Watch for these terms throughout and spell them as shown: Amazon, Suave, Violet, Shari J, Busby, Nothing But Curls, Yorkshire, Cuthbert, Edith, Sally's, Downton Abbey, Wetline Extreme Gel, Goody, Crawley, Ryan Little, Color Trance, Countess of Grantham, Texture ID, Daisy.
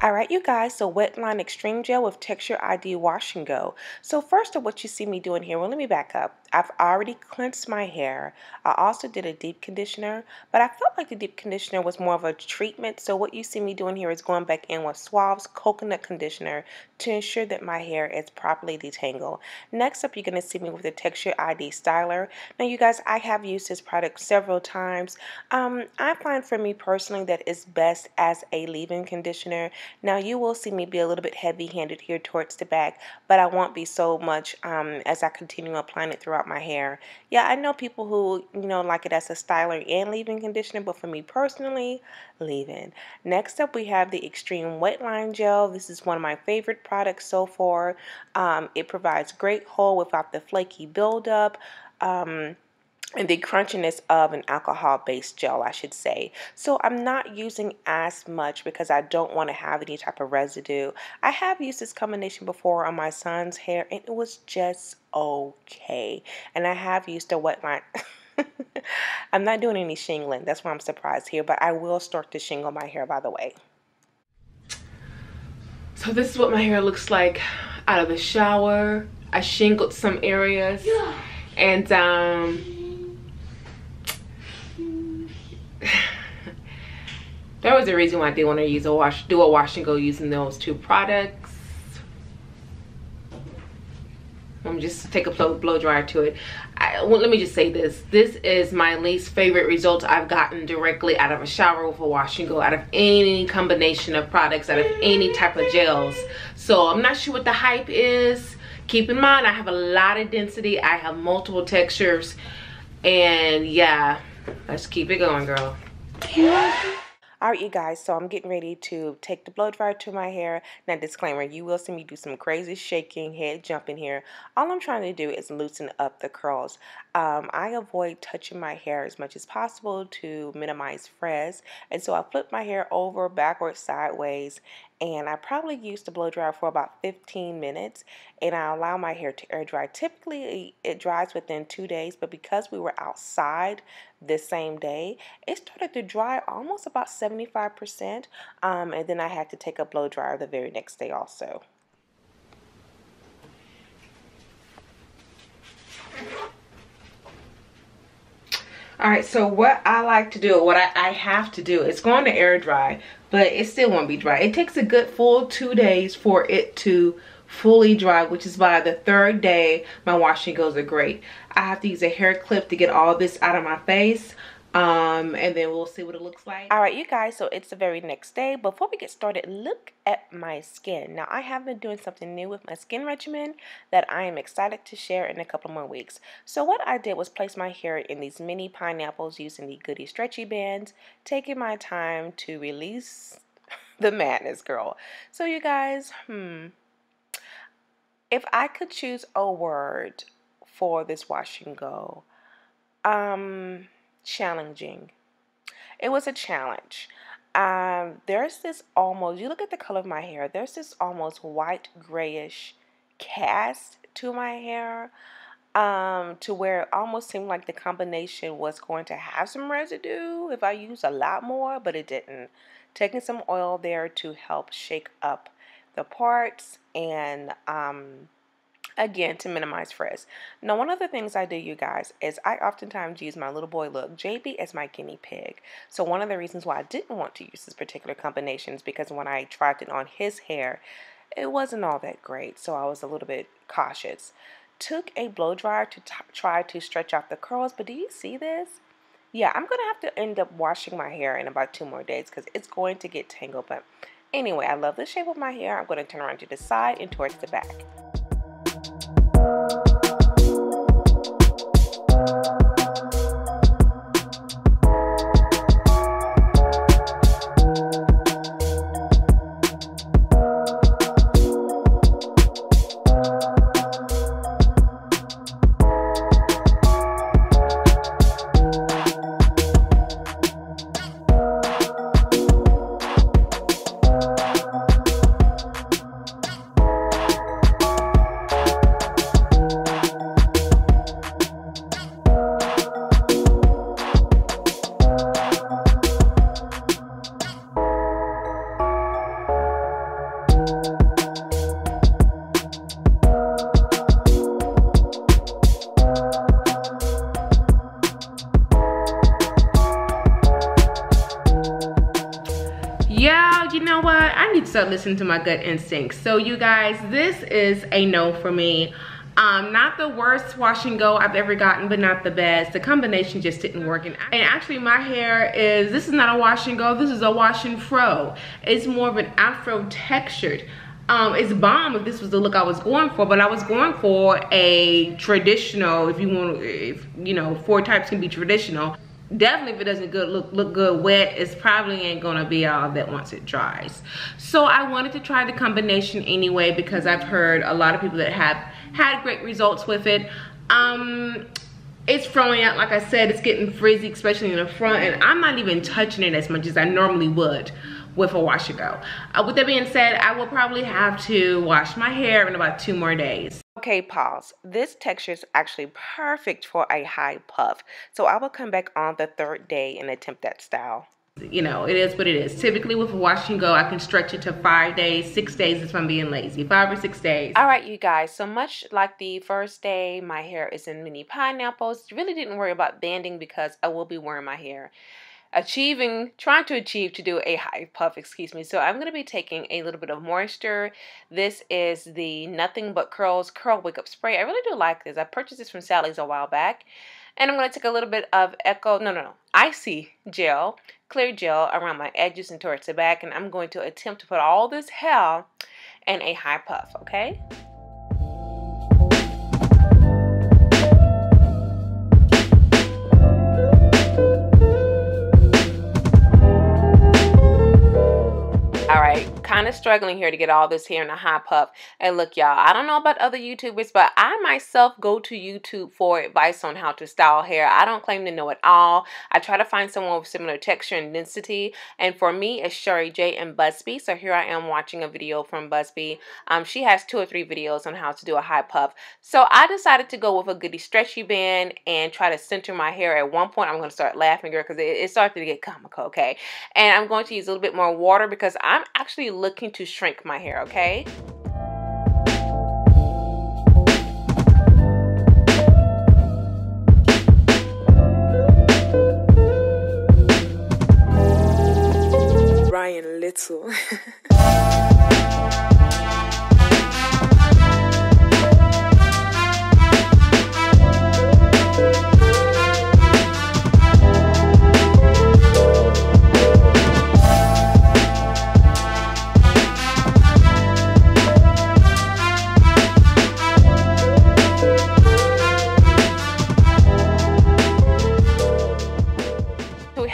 Alright you guys, so Wetline Extreme Gel with Texture ID Wash and Go. So first of what you see me doing here, well let me back up. I've already cleansed my hair. I also did a deep conditioner, but I felt like the deep conditioner was more of a treatment. So what you see me doing here is going back in with Suave's Coconut Conditioner to ensure that my hair is properly detangled. Next up, you're going to see me with the Texture ID Styler. Now you guys, I have used this product several times. I find for me personally that it's best as a leave-in conditioner. Now you will see me be a little bit heavy-handed here towards the back, but I won't be so much as I continue applying it throughout my hair. Yeah, I know people who, you know, like it as a styler and leave-in conditioner, but for me personally, leave-in. Next up, we have the Extreme Wetline Gel. This is one of my favorite products so far. It provides great hold without the flaky buildup. And the crunchiness of an alcohol-based gel, I should say. So I'm not using as much because I don't want to have any type of residue. I have used this combination before on my son's hair, and it was just okay. And I have used a Wetline. I'm not doing any shingling. That's why I'm surprised here, but I will start to shingle my hair, by the way. So this is what my hair looks like out of the shower. I shingled some areas, yeah. And there was a reason why I did want to use a wash, do a wash and go using those two products. I'm just take a blow dryer to it. Well, let me just say this. This is my least favorite result I've gotten directly out of a shower with a wash and go, out of any combination of products, out of any type of gels. So I'm not sure what the hype is. Keep in mind, I have a lot of density. I have multiple textures. And yeah, let's keep it going, girl. Yeah. Alright you guys, so I'm getting ready to take the blow dryer to my hair. Now disclaimer, you will see me do some crazy shaking, head jumping here. All I'm trying to do is loosen up the curls. I avoid touching my hair as much as possible to minimize frizz. And so I flip my hair over, backwards, sideways. And I probably use the blow dryer for about 15 minutes. And I allow my hair to air dry. Typically, it dries within 2 days. But because we were outside this same day, it started to dry almost about 75%. And then I had to take a blow dryer the very next day also. Alright, so what I like to do, what I have to do, it's going to air dry, but it still won't be dry. It takes a good full 2 days for it to fully dry, which is by the third day, my wash and goes are great. I have to use a hair clip to get all this out of my face. And then we'll see what it looks like. All right, you guys, so it's the very next day. Before we get started, look at my skin. Now, I have been doing something new with my skin regimen that I am excited to share in a couple more weeks. So what I did was place my hair in these mini pineapples using the Goody stretchy bands, taking my time to release the madness, girl. So you guys, if I could choose a word for this wash and go, challenging. It was a challenge. There's this almost, you look at the color of my hair, there's this almost white grayish cast to my hair, to where it almost seemed like the combination was going to have some residue if I used a lot more, but it didn't. Taking some oil there to help shake up the parts and again, to minimize frizz. Now, one of the things I do, you guys, is I oftentimes use my little boy look, JB, as my guinea pig. So one of the reasons why I didn't want to use this particular combination is because when I tried it on his hair, it wasn't all that great. So I was a little bit cautious. Took a blow dryer to try to stretch out the curls. But do you see this? Yeah, I'm going to have to end up washing my hair in about 2 more days because it's going to get tangled. But anyway, I love the shape of my hair. I'm going to turn around to the side and towards the back. you know what? I need to start listening to my gut instincts. So you guys, this is a no for me. Not the worst wash and go I've ever gotten, but not the best. The combination just didn't work. And actually my hair is, this is not a wash and go, this is a wash and fro. It's more of an afro textured. It's bomb if this was the look I was going for, but I was going for a traditional, if you want, if you know, four types can be traditional. Definitely if it doesn't look good wet, it's probably ain't gonna be all that once it dries. So I wanted to try the combination anyway because I've heard a lot of people that have had great results with it. It's throwing out, like I said, it's getting frizzy, especially in the front, and I'm not even touching it as much as I normally would with a wash and go. With that being said, I will probably have to wash my hair in about 2 more days. Okay, pause. This texture is actually perfect for a high puff. So I will come back on the 3rd day and attempt that style. You know, it is what it is. Typically with a wash and go, I can stretch it to 5 days, 6 days if I'm being lazy, 5 or 6 days. All right, you guys, so much like the 1st day, my hair is in mini pineapples. Really didn't worry about banding because I will be wearing my hair. Trying to achieve to do a high puff, excuse me. So I'm going to be taking a little bit of moisture. This is the Nothing But Curls Curl Wake Up Spray. I really do like this. I purchased this from Sally's a while back. And I'm going to take a little bit of Icy Gel, clear gel around my edges and towards the back. And I'm going to attempt to put all this hair in a high puff, okay? Kind of struggling here to get all this hair in a high puff. And look, y'all, I don't know about other YouTubers, but I myself go to YouTube for advice on how to style hair. I don't claim to know it all. I try to find someone with similar texture and density. And for me, it's Shari J and Busby. So here I am watching a video from Busby. She has 2 or 3 videos on how to do a high puff. So I decided to go with a Goody stretchy band and try to center my hair. At one point, I'm going to start laughing, girl, because it started to get comical, okay? And I'm going to use a little bit more water because I'm actually looking to shrink my hair, okay? Ryan Little.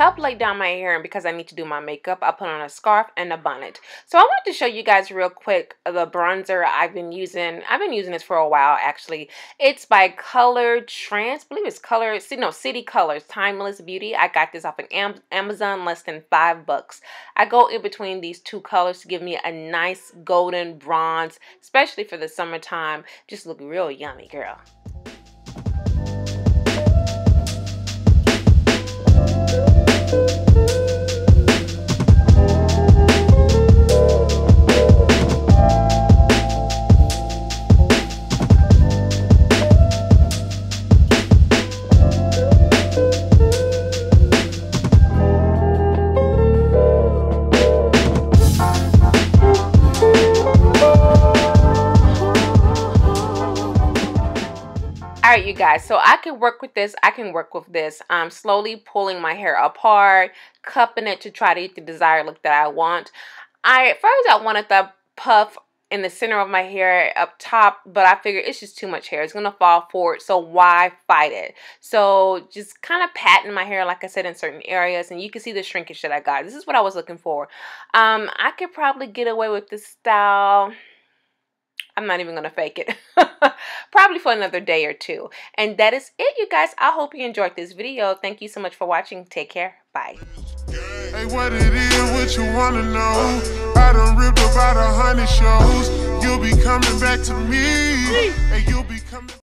Help lay down my hair, and because I need to do my makeup, I put on a scarf and a bonnet. So I wanted to show you guys real quick the bronzer I've been using. I've been using this for a while, actually. It's by Color Trance. I believe it's City Colors Timeless Beauty. I got this off of Amazon, less than $5. I go in between these 2 colors to give me a nice golden bronze, especially for the summertime. Just look real yummy, girl. Alright, you guys, so I can work with this. I'm slowly pulling my hair apart, cupping it to try to get the desired look that I want. At first I wanted the puff in the center of my hair up top, but I figured it's just too much hair. It's gonna fall forward, so why fight it? So just kind of patting my hair, like I said, in certain areas, and you can see the shrinkage that I got. This is what I was looking for. I could probably get away with this style. I'm not even gonna fake it. Probably for another day or 2. And that is it, you guys. I hope you enjoyed this video. Thank you so much for watching. Take care. Bye. Hey, what it is, what you wanna know? I done ripped about 100 shows. You'll be coming back to me. Hey, you'll be coming